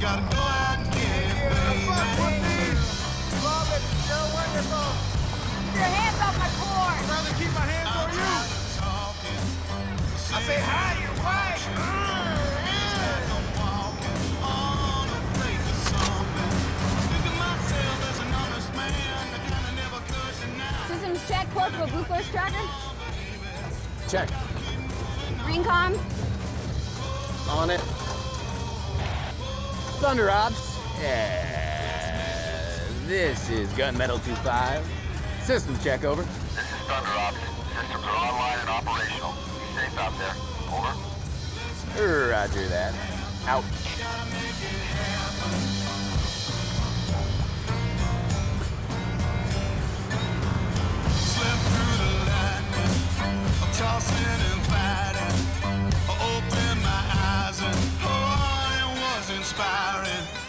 Gotta go out and get it, baby. Love it. So wonderful. Keep your hands off my core. I'd rather keep my hands on you. I say hi to your wife. Systems check, port for Blue Force Tracker. Check. Green comm. On it. Thunder Ops. Yeah. This is Gun Metal 2-5. System check, over. This is Thunder Ops. Systems are online and operational. Be safe out there. Over. Roger that. Out. Inspiring.